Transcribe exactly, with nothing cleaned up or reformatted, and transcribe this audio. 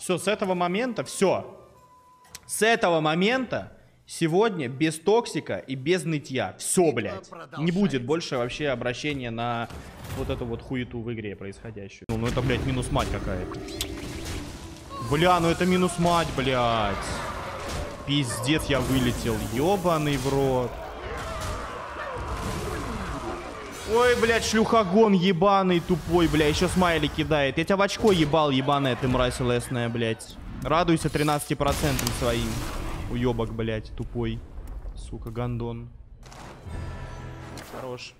Все, с этого момента, все. С этого момента сегодня без токсика и без нытья. Все, блядь. Не будет больше вообще обращения на вот эту вот хуету в игре происходящую. Ну, ну это, блядь, минус мать какая-то. Бля, ну это минус мать, блядь. Пиздец, я вылетел. Ёбаный в рот. Ой, блядь, шлюхогон ебаный, тупой, бля. Еще смайли кидает. Я тебя в очко ебал, ебаная ты мразь лесная, блядь. Радуйся тринадцати процентам своим. Уебок, блядь, тупой. Сука, гандон. Хорош.